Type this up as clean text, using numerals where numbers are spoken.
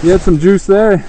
You had some juice there.